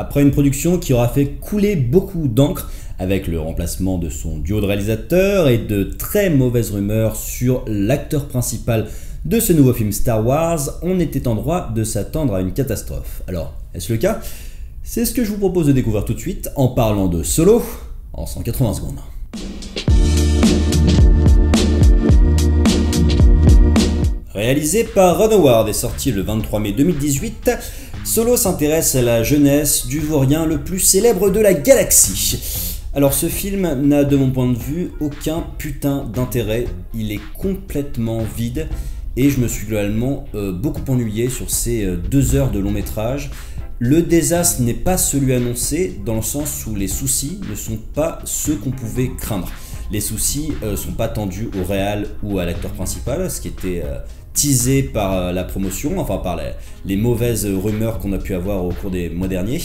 Après une production qui aura fait couler beaucoup d'encre avec le remplacement de son duo de réalisateurs et de très mauvaises rumeurs sur l'acteur principal de ce nouveau film Star Wars, on était en droit de s'attendre à une catastrophe. Alors, est-ce le cas? C'est ce que je vous propose de découvrir tout de suite en parlant de Solo en 180 secondes. Réalisé par Ron Howard et sorti le 23 mai 2018, Solo s'intéresse à la jeunesse du vaurien le plus célèbre de la galaxie. Alors ce film n'a de mon point de vue aucun putain d'intérêt, il est complètement vide et je me suis globalement beaucoup ennuyé sur ces 2 heures de long métrage. Le désastre n'est pas celui annoncé dans le sens où les soucis ne sont pas ceux qu'on pouvait craindre. Les soucis sont pas tendus au réal ou à l'acteur principal, ce qui était teasé par la promotion, enfin par les mauvaises rumeurs qu'on a pu avoir au cours des mois derniers,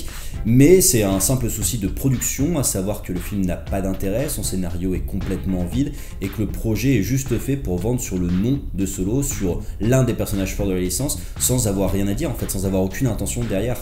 mais c'est un simple souci de production, à savoir que le film n'a pas d'intérêt, son scénario est complètement vide et que le projet est juste fait pour vendre sur le nom de Solo, sur l'un des personnages forts de la licence, sans avoir rien à dire en fait, sans avoir aucune intention derrière.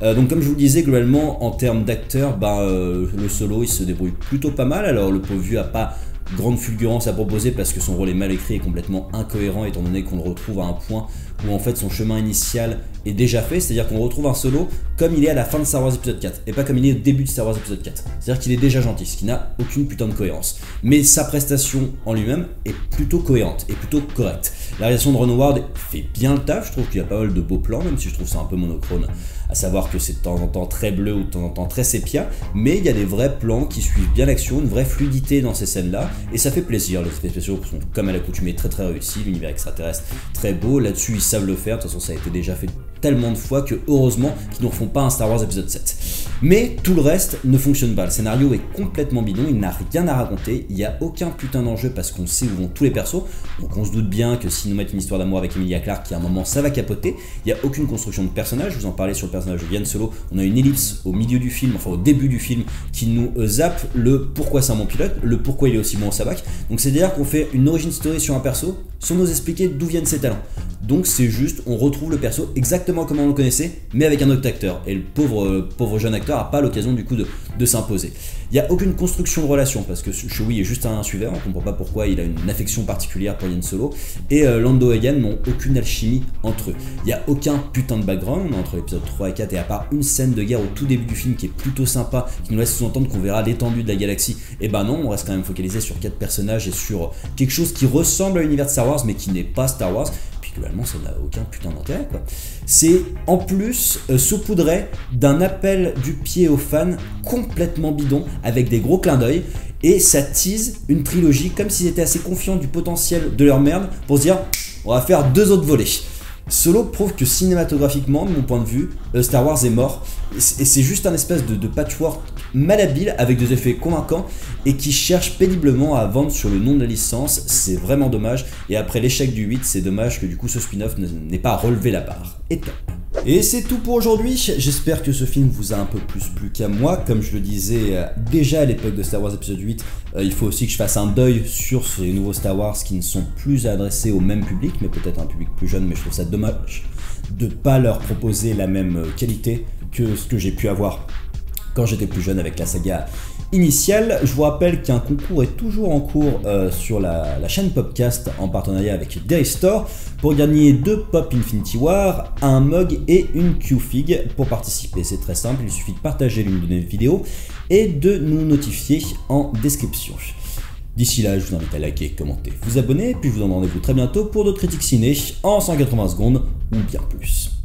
Donc comme je vous le disais, globalement en termes d'acteurs, le Solo il se débrouille plutôt pas mal. Alors le pauvre vieux a pas grande fulgurance à proposer parce que son rôle est mal écrit et complètement incohérent, étant donné qu'on le retrouve à un point où en fait son chemin initial est déjà fait, c'est-à-dire qu'on retrouve un Solo comme il est à la fin de Star Wars épisode 4 et pas comme il est au début de Star Wars épisode 4, c'est-à-dire qu'il est déjà gentil, ce qui n'a aucune putain de cohérence, mais sa prestation en lui-même est plutôt cohérente et plutôt correcte. La réalisation de Ron Howard fait bien le taf, je trouve qu'il y a pas mal de beaux plans, même si je trouve ça un peu monochrone, à savoir que c'est de temps en temps très bleu ou de temps en temps très sépia, mais il y a des vrais plans qui suivent bien l'action, une vraie fluidité dans ces scènes-là, et ça fait plaisir. Les effets spéciaux sont comme à l'accoutumée très très réussis, l'univers extraterrestre très beau, là-dessus ils savent le faire, de toute façon ça a été déjà fait tellement de fois que heureusement qu'ils ne refont pas un Star Wars épisode 7. Mais tout le reste ne fonctionne pas, le scénario est complètement bidon, il n'a rien à raconter, il n'y a aucun putain d'enjeu parce qu'on sait où vont tous les persos, donc on se doute bien que si nous mettons une histoire d'amour avec Emilia Clark, il y a un moment ça va capoter, il n'y a aucune construction de personnage, je vous en parlais sur le personnage de Han Solo, on a une ellipse au milieu du film, enfin au début du film, qui nous zappe le pourquoi c'est un bon pilote, le pourquoi il est aussi bon au sabac, donc c'est à dire qu'on fait une origin story sur un perso sans nous expliquer d'où viennent ses talents. Donc c'est juste, on retrouve le perso exactement comme on le connaissait, mais avec un autre acteur. Et le pauvre jeune acteur n'a pas l'occasion du coup de s'imposer. Il n'y a aucune construction de relation, parce que Chewie est juste un suiveur, on ne comprend pas pourquoi il a une affection particulière pour Han Solo, et Lando et Yann n'ont aucune alchimie entre eux. Il n'y a aucun putain de background entre l'épisode 3 et 4, et à part une scène de guerre au tout début du film qui est plutôt sympa, qui nous laisse sous-entendre qu'on verra l'étendue de la galaxie, et ben non, on reste quand même focalisé sur 4 personnages et sur quelque chose qui ressemble à l'univers de Star Wars, mais qui n'est pas Star Wars. Globalement ça n'a aucun putain d'intérêt quoi. C'est en plus saupoudré d'un appel du pied aux fans complètement bidon avec des gros clins d'œil et ça tease une trilogie comme s'ils étaient assez confiants du potentiel de leur merde pour se dire on va faire 2 autres volets. Solo prouve que cinématographiquement, de mon point de vue, Star Wars est mort et c'est juste un espèce de patchwork malhabile avec des effets convaincants et qui cherche péniblement à vendre sur le nom de la licence, c'est vraiment dommage et après l'échec du 8, c'est dommage que du coup ce spin-off n'ait pas relevé la barre. Et top. Et c'est tout pour aujourd'hui, j'espère que ce film vous a un peu plus plu qu'à moi, comme je le disais déjà à l'époque de Star Wars épisode 8, il faut aussi que je fasse un deuil sur ces nouveaux Star Wars qui ne sont plus adressés au même public, mais peut-être un public plus jeune, mais je trouve ça dommage de ne pas leur proposer la même qualité que ce que j'ai pu avoir quand j'étais plus jeune avec la saga initiale. Je vous rappelle qu'un concours est toujours en cours sur la chaîne Popcast en partenariat avec DairyStore pour gagner 2 Pop Infinity War, un mug et une Q-Fig. Pour participer, c'est très simple, il suffit de partager l'une de nos vidéos et de nous notifier en description. D'ici là, je vous invite à liker, commenter, vous abonner, puis je vous donne rendez-vous très bientôt pour d'autres critiques ciné en 180 secondes ou bien plus.